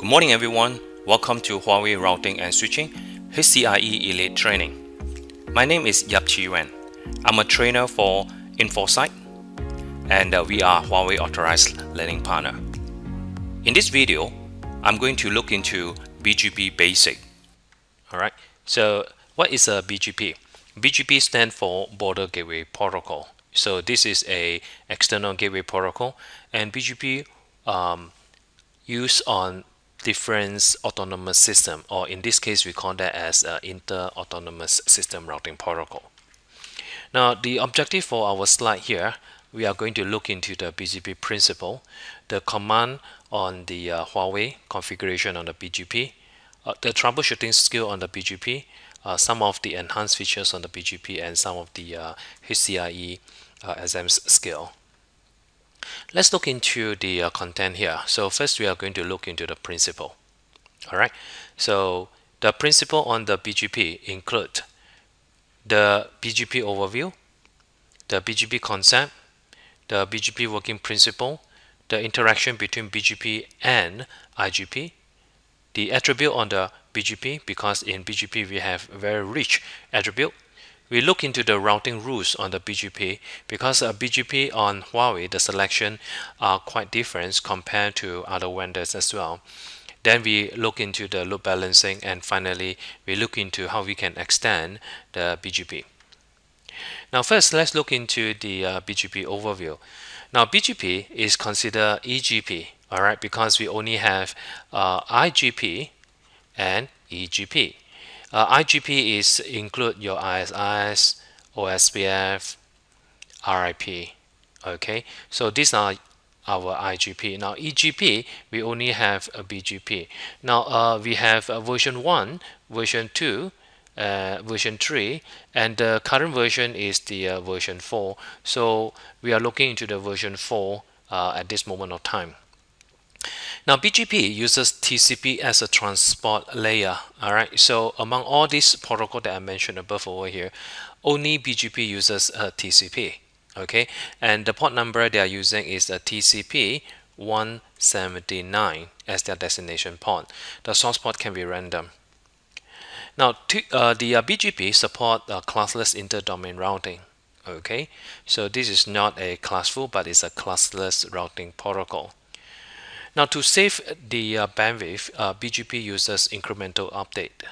Good morning everyone, welcome to Huawei Routing and Switching HCIE Elite Training. My name is Yap Chi Yuan. I'm a trainer for InfoSight and we are Huawei Authorized Learning Partner. In this video, I'm going to look into BGP Basic. Alright, so what is a BGP? BGP stands for Border Gateway Protocol. So this is an external gateway protocol, and BGP used on different autonomous system, or in this case we call that as inter-autonomous system routing protocol. Now the objective for our slide here, we are going to look into the BGP principle, the command on the Huawei configuration on the BGP, the troubleshooting skill on the BGP, some of the enhanced features on the BGP, and some of the HCIE exams skill. Let's look into the content here. So first we are going to look into the principle. Alright, so the principle on the BGP include the BGP overview, the BGP concept, the BGP working principle, the interaction between BGP and IGP, the attribute on the BGP, because in BGP we have very rich attribute. We look into the routing rules on the BGP, because BGP on Huawei, the selection are quite different compared to other vendors as well. Then we look into the load balancing, and finally we look into how we can extend the BGP. Now first let's look into the BGP overview. Now BGP is considered EGP, alright, because we only have IGP and EGP. IGP is include your ISIS, OSPF, RIP. Okay, so these are our IGP. Now EGP, we only have a BGP. Now we have version 1, version 2, version 3, and the current version is the version 4. So we are looking into the version 4 at this moment of time. Now BGP uses TCP as a transport layer. Alright, so among all these protocols that I mentioned above over here, only BGP uses TCP. Okay, and the port number they are using is TCP 179 as their destination port. The source port can be random. Now the BGP support classless inter-domain routing. Okay, so this is not a classful, but it's a classless routing protocol. Now to save the bandwidth, BGP uses incremental update.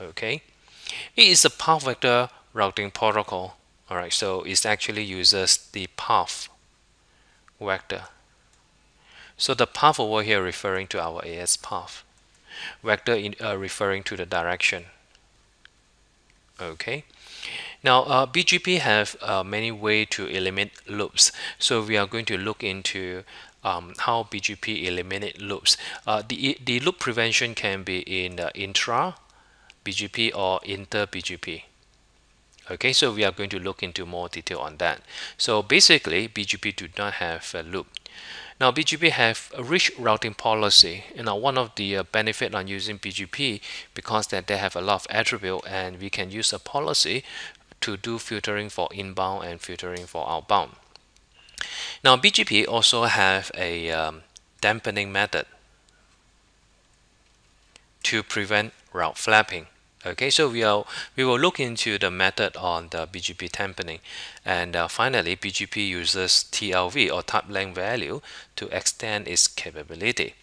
Okay, it is a path vector routing protocol. All right, so it actually uses the path vector. So the path over here referring to our AS path, vector in referring to the direction. Okay. Now BGP have many ways to eliminate loops. So we are going to look into how BGP eliminate loops. The loop prevention can be in intra BGP or inter BGP. Okay, so we are going to look into more detail on that. So basically BGP do not have a loop. Now BGP have a rich routing policy. You know, one of the benefit on using BGP, because that they have a lot of attribute, and we can use a policy to do filtering for inbound and filtering for outbound. Now BGP also have a dampening method to prevent route flapping. Okay, so we will look into the method on the BGP dampening, and finally BGP uses TLV or type length value to extend its capability.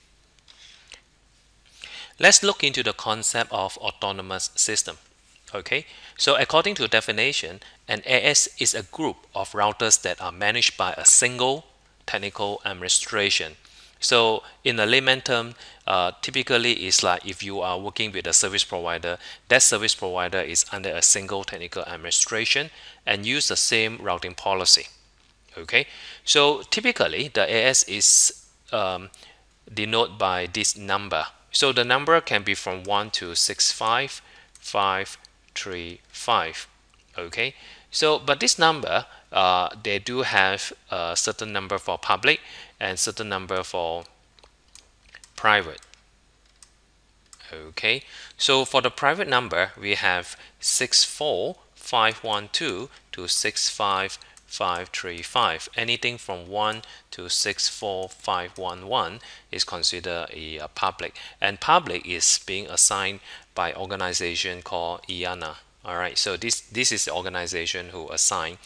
Let's look into the concept of autonomous system. Okay, so according to definition, an AS is a group of routers that are managed by a single technical administration. So in a layman term, typically it's like if you are working with a service provider, that service provider is under a single technical administration and use the same routing policy. Okay, so typically the AS is denoted by this number. So the number can be from 1 to 65535. Okay, so but this number they do have a certain number for public and certain number for private. Okay, so for the private number we have 64512 to 65535. 535. Anything from 1 to 64511 is considered a public, and public is being assigned by organization called IANA. All right, so this is the organization who assign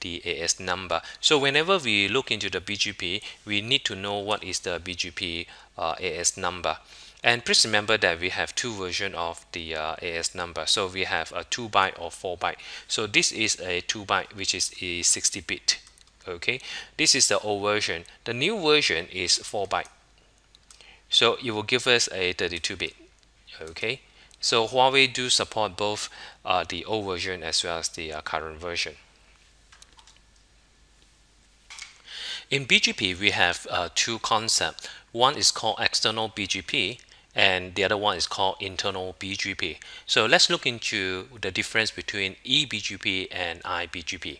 the AS number. So whenever we look into the BGP, we need to know what is the BGP AS number. And please remember that we have two versions of the AS number. So we have a 2-byte or 4-byte. So this is a 2-byte, which is a 60-bit. Okay, this is the old version. The new version is 4-byte. So it will give us a 32-bit. Okay, so Huawei do support both the old version as well as the current version. In BGP, we have two concepts. One is called external BGP and the other one is called internal BGP. So let's look into the difference between eBGP and iBGP.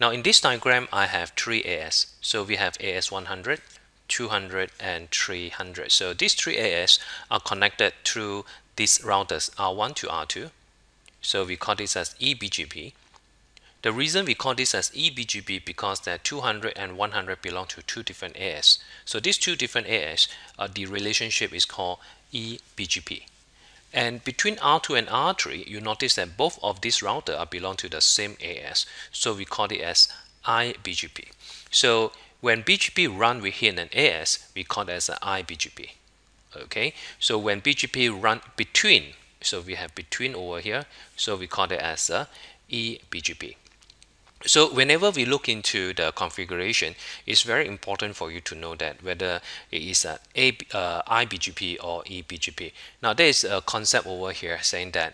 Now in this diagram, I have three AS. So we have AS 100, 200 and 300. So these three AS are connected through these routers R1 to R2. So we call this as eBGP. The reason we call this as eBGP because that 200 and 100 belong to two different AS. So these two different AS, the relationship is called eBGP. And between R2 and R3, you notice that both of these routers belong to the same AS. So we call it as iBGP. So when BGP run within an AS, we call it as an iBGP. Okay. So when BGP run between, so we have between over here, so we call it as a eBGP. So whenever we look into the configuration, it's very important for you to know that whether it is an iBGP or eBGP. Now there is a concept over here saying that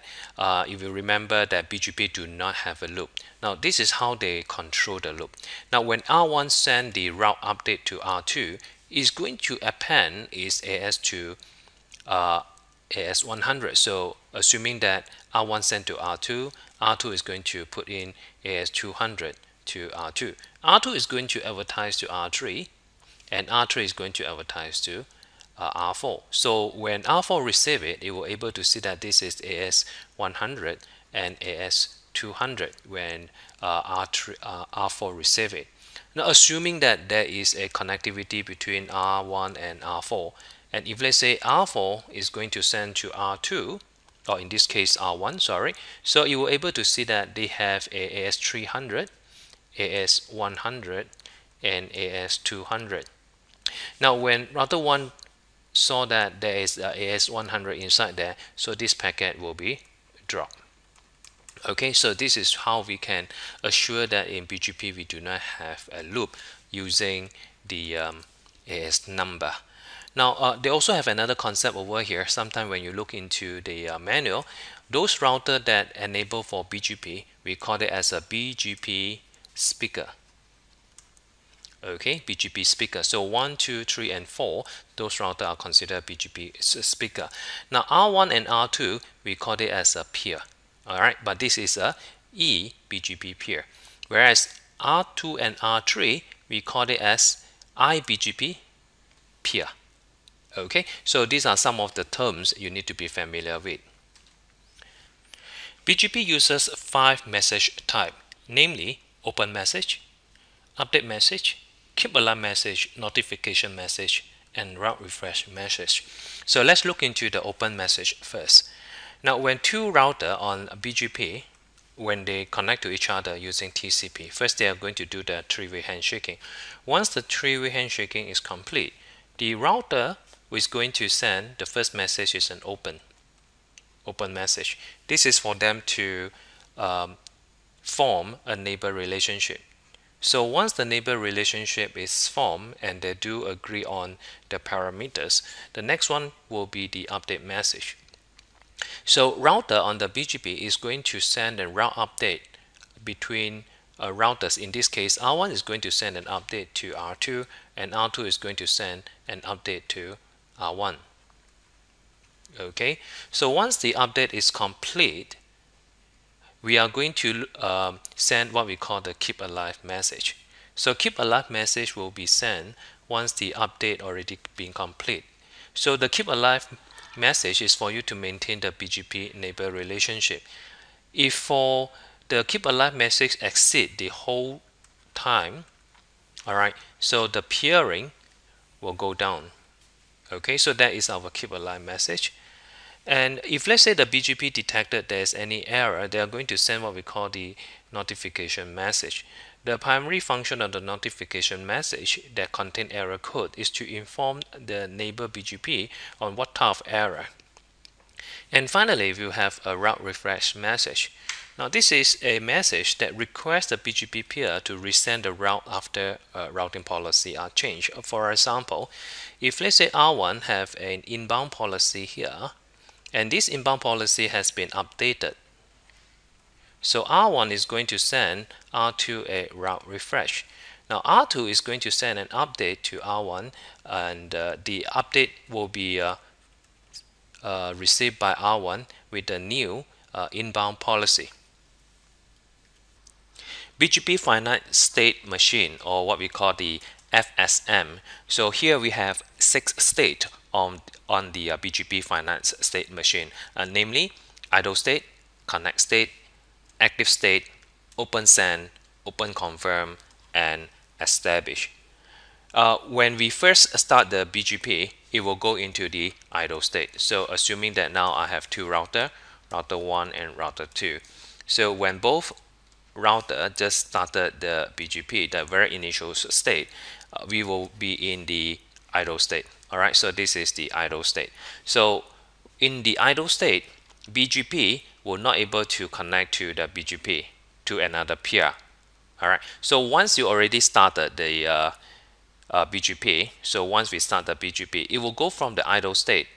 if you remember that BGP do not have a loop. Now this is how they control the loop. Now when R1 send the route update to R2, it's going to append its AS to AS100. So assuming that R1 sent to R2, R2 is going to put in AS200 to R2. R2 is going to advertise to R3, and R3 is going to advertise to R4. So when R4 receive it, it will able to see that this is AS100 and AS200 when R4 receive it. Now assuming that there is a connectivity between R1 and R4, and if let's say R4 is going to send to R2, or in this case R1, sorry, so you were able to see that they have AS300, AS100, and AS200. Now when router 1 saw that there is AS100 inside there, so this packet will be dropped. Okay, so this is how we can assure that in BGP we do not have a loop using the AS number. Now, they also have another concept over here. Sometimes when you look into the manual, those routers that enable for BGP, we call it as a BGP speaker. Okay, BGP speaker. So 1, 2, 3, and 4, those routers are considered BGP speaker. Now, R1 and R2, we call it as a peer. All right, but this is a eBGP peer. Whereas R2 and R3, we call it as iBGP peer. Okay, so these are some of the terms you need to be familiar with. BGP uses 5 message type, namely open message, update message, keep alarm message, notification message, and route refresh message. So let's look into the open message first. Now when two routers on BGP, when they connect to each other using TCP, first they are going to do the three-way handshaking. Once the three-way handshaking is complete, the router is going to send the first message is an open message. This is for them to form a neighbor relationship. So once the neighbor relationship is formed and they do agree on the parameters, the next one will be the update message. So router on the BGP is going to send a route update between routers. In this case, R1 is going to send an update to R2 and R2 is going to send an update to R1. Okay, so once the update is complete, we are going to send what we call the keep alive message. So keep alive message will be sent once the update already been complete. So the keep alive message is for you to maintain the BGP neighbor relationship. If for the keep alive message exceeds the whole time, alright, so the peering will go down. Okay, so that is our keep alive message. And if let's say the BGP detected there's any error, they are going to send what we call the notification message. The primary function of the notification message that contain error code is to inform the neighbor BGP on what type of error. And finally, you have a route refresh message. Now this is a message that requests the BGP peer to resend the route after routing policy are changed. For example, if let's say R1 have an inbound policy here, and this inbound policy has been updated. So R1 is going to send R2 a route refresh. Now R2 is going to send an update to R1, and the update will be received by R1 with the new inbound policy. BGP finite state machine, or what we call the FSM. So here we have 6 states on the BGP finite state machine, namely idle state, connect state, active state, open send, open confirm, and establish. When we first start the BGP, it will go into the idle state. So assuming that now I have two routers, router 1 and router 2. So when both router just started the BGP, the very initial state, we will be in the idle state. Alright, so this is the idle state. So in the idle state, BGP will not able to connect to the BGP to another peer. Alright, so once you already started the BGP, so once we start the BGP, it will go from the idle state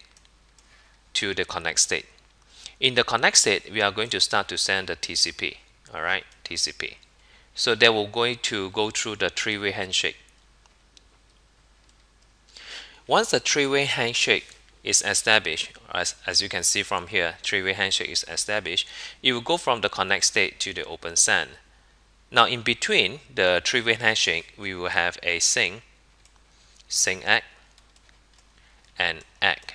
to the connect state. In the connect state, we are going to start to send the TCP. Alright, TCP. So they will going to go through the three-way handshake. Once the three-way handshake is established, as you can see from here, three-way handshake is established, it will go from the connect state to the open send. Now in between the three-way handshake, we will have a sync, sync ACK, and ACK.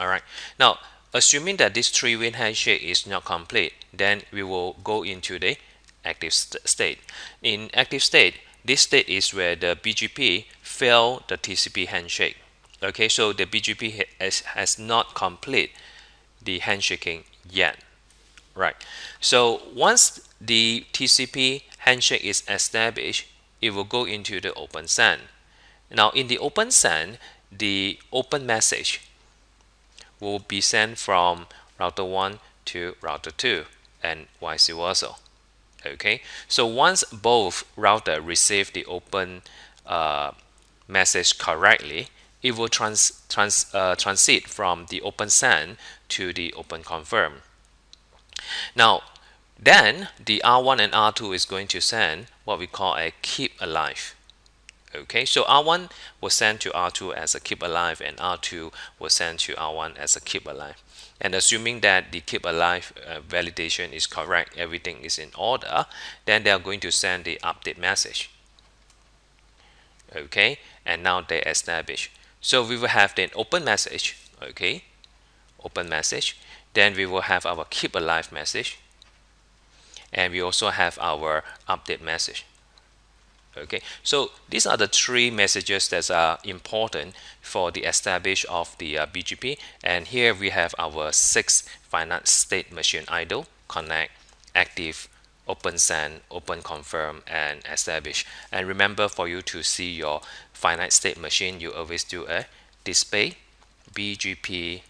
Alright, now assuming that this three-way handshake is not complete, then we will go into the active state. In active state, this state is where the BGP failed the TCP handshake. Okay, so the BGP has not complete the handshaking yet. Right. So once the TCP handshake is established, it will go into the open send. Now in the open send, the open message will be sent from router 1 to router 2 and vice versa. Okay, so once both router receive the open message correctly, it will transit from the open send to the open confirm. Now, then the R1 and R2 is going to send what we call a keep alive. Okay, so R1 was sent to R2 as a keep alive, and R2 was sent to R1 as a keep alive. And assuming that the keep alive validation is correct, everything is in order, then they are going to send the update message. Okay, and now they establish. So we will have an open message, okay, open message. Then we will have our keep alive message, and we also have our update message. Okay, so these are the three messages that are important for the establish of the BGP. And here we have our 6 finite state machine: idle, connect, active, open send, open confirm, and establish. And remember, for you to see your finite state machine, you always do a display BGP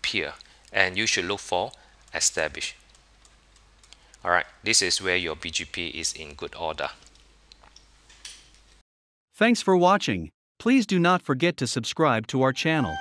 peer, and you should look for establish. Alright, this is where your BGP is in good order. Thanks for watching. Please do not forget to subscribe to our channel.